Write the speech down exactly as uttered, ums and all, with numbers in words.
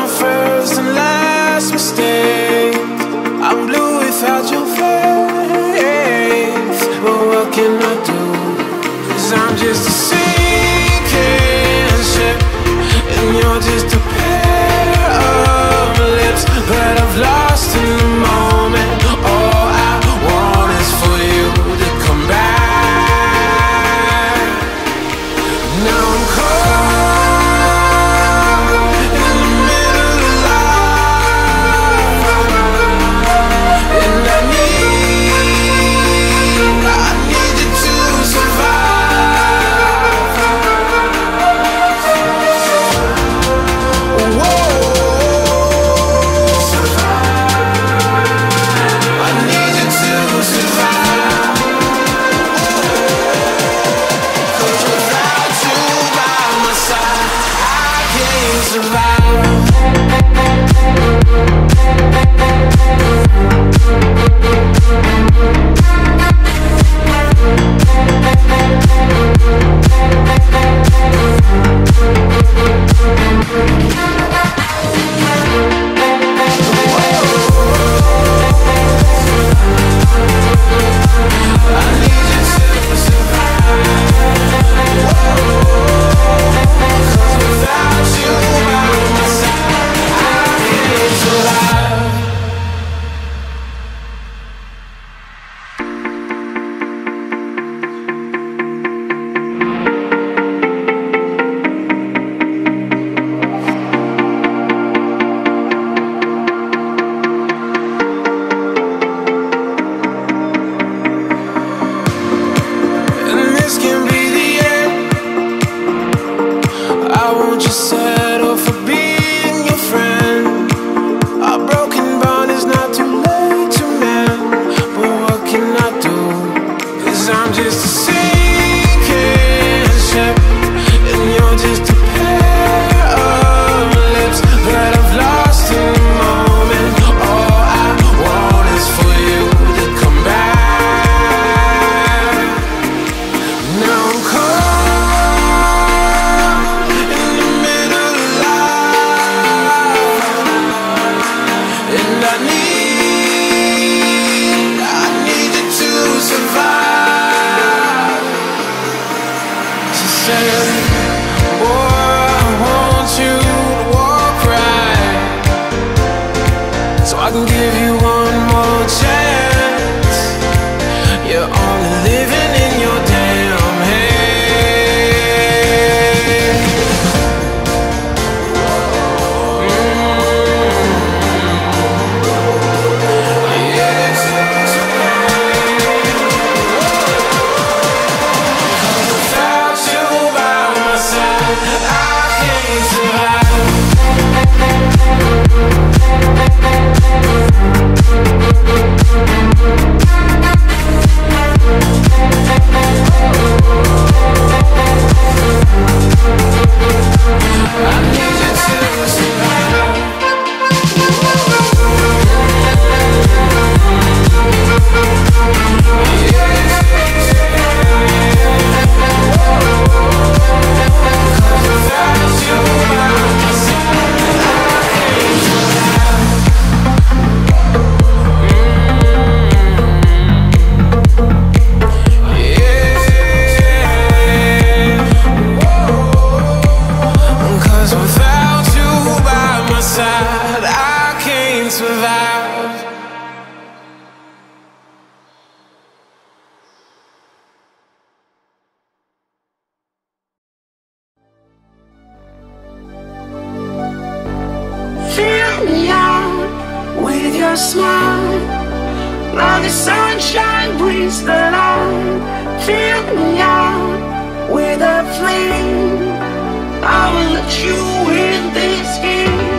my first and last mistake. I'm blue without your face, but what can I do? 'Cause I'm just a sinking ship, and you're just a pair of lips that I've lost in the moment. All I want is for you to come back. Now I'm cold with a flame. I will let you in this game.